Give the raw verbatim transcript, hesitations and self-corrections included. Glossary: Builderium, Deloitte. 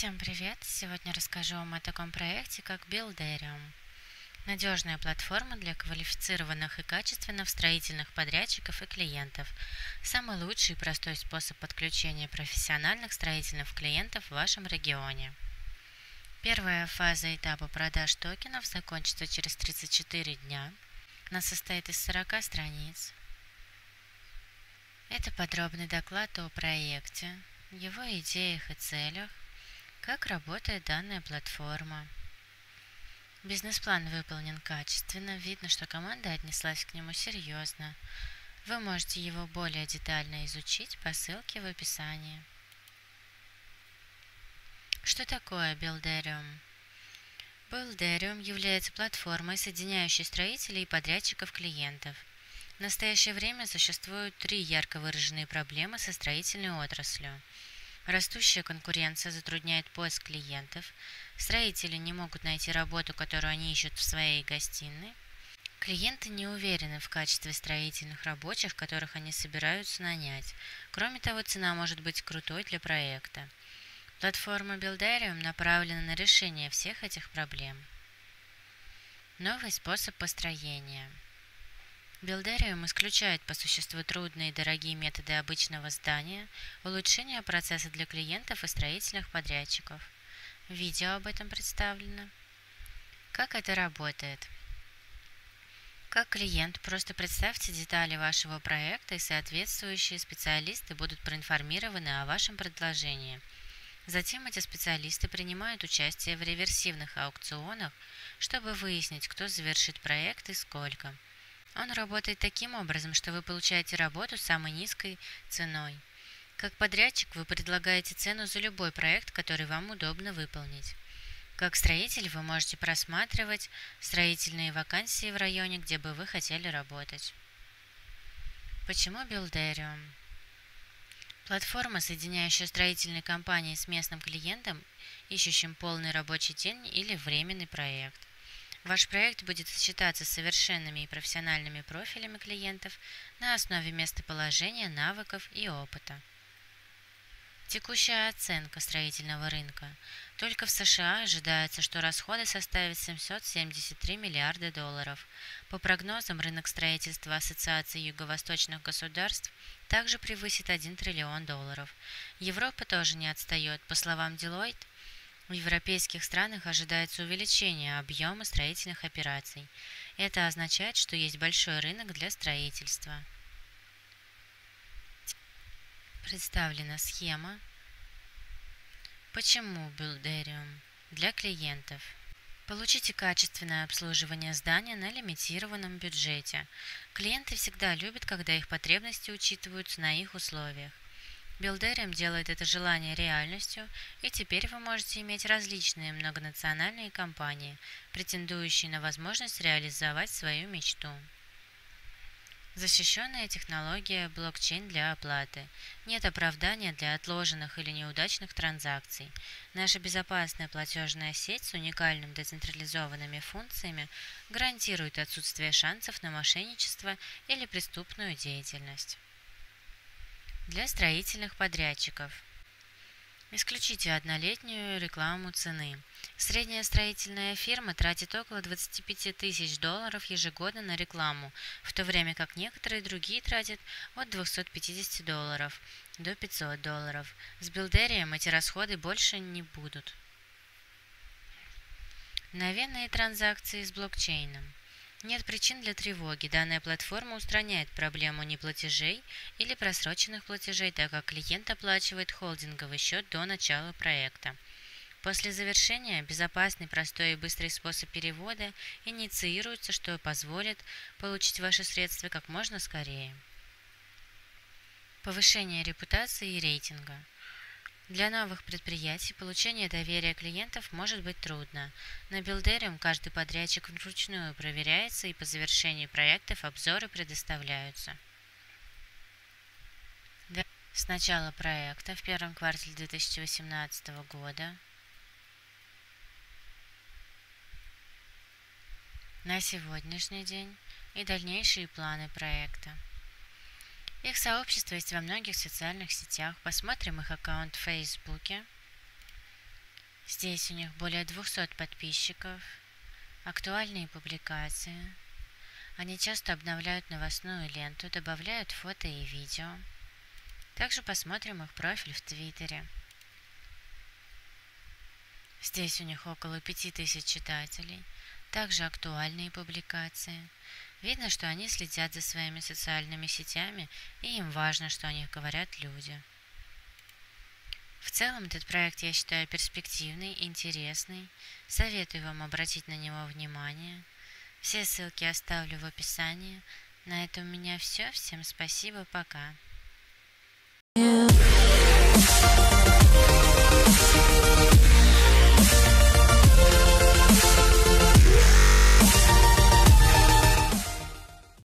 Всем привет! Сегодня расскажу вам о таком проекте, как Builderium. Надежная платформа для квалифицированных и качественных строительных подрядчиков и клиентов. Самый лучший и простой способ подключения профессиональных строительных клиентов в вашем регионе. Первая фаза этапа продаж токенов закончится через тридцать четыре дня. Она состоит из сорока страниц. Это подробный доклад о проекте, его идеях и целях, как работает данная платформа. Бизнес-план выполнен качественно, видно, что команда отнеслась к нему серьезно. Вы можете его более детально изучить по ссылке в описании. Что такое Builderium? Builderium является платформой, соединяющей строителей и подрядчиков клиентов. В настоящее время существуют три ярко выраженные проблемы со строительной отраслью. Растущая конкуренция затрудняет поиск клиентов, строители не могут найти работу, которую они ищут в своей гостиной, клиенты не уверены в качестве строительных рабочих, которых они собираются нанять. Кроме того, цена может быть крутой для проекта. Платформа Builderium направлена на решение всех этих проблем. Новый способ построения. Builderium исключает по существу трудные и дорогие методы обычного здания, улучшение процесса для клиентов и строительных подрядчиков. Видео об этом представлено. Как это работает? Как клиент, просто представьте детали вашего проекта, и соответствующие специалисты будут проинформированы о вашем предложении. Затем эти специалисты принимают участие в реверсивных аукционах, чтобы выяснить, кто завершит проект и сколько. Он работает таким образом, что вы получаете работу с самой низкой ценой. Как подрядчик вы предлагаете цену за любой проект, который вам удобно выполнить. Как строитель вы можете просматривать строительные вакансии в районе, где бы вы хотели работать. Почему Builderium? Платформа, соединяющая строительные компании с местным клиентом, ищущим полный рабочий день или временный проект. Ваш проект будет сочетаться с совершенными и профессиональными профилями клиентов на основе местоположения, навыков и опыта. Текущая оценка строительного рынка. Только в США ожидается, что расходы составят семьсот семьдесят три миллиарда долларов. По прогнозам, рынок строительства Ассоциации юго-восточных государств также превысит один триллион долларов. Европа тоже не отстает, по словам Deloitte. В европейских странах ожидается увеличение объема строительных операций. Это означает, что есть большой рынок для строительства. Представлена схема. Почему Builderium? Для клиентов. Получите качественное обслуживание здания на лимитированном бюджете. Клиенты всегда любят, когда их потребности учитываются на их условиях. Builderium делает это желание реальностью, и теперь вы можете иметь различные многонациональные компании, претендующие на возможность реализовать свою мечту. Защищенная технология блокчейн для оплаты. Нет оправдания для отложенных или неудачных транзакций. Наша безопасная платежная сеть с уникальными децентрализованными функциями гарантирует отсутствие шансов на мошенничество или преступную деятельность. Для строительных подрядчиков. Исключите однолетнюю рекламу цены. Средняя строительная фирма тратит около двадцати пяти тысяч долларов ежегодно на рекламу, в то время как некоторые другие тратят от двухсот пятидесяти долларов до пятисот долларов. С Builderium эти расходы больше не будут. Мгновенные транзакции с блокчейном. Нет причин для тревоги. Данная платформа устраняет проблему неплатежей или просроченных платежей, так как клиент оплачивает холдинговый счет до начала проекта. После завершения безопасный, простой и быстрый способ перевода инициируется, что позволит получить ваши средства как можно скорее. Повышение репутации и рейтинга. Для новых предприятий получение доверия клиентов может быть трудно. На Builderium каждый подрядчик вручную проверяется, и по завершении проектов обзоры предоставляются. С начала проекта в первом квартале две тысячи восемнадцатого года на сегодняшний день и дальнейшие планы проекта. Их сообщество есть во многих социальных сетях. Посмотрим их аккаунт в Фейсбуке. Здесь у них более двухсот подписчиков, актуальные публикации. Они часто обновляют новостную ленту, добавляют фото и видео. Также посмотрим их профиль в Твиттере. Здесь у них около пяти тысяч читателей. Также актуальные публикации. Видно, что они следят за своими социальными сетями, и им важно, что о них говорят люди. В целом, этот проект я считаю перспективный, интересный. Советую вам обратить на него внимание. Все ссылки оставлю в описании. На этом у меня все. Всем спасибо, пока.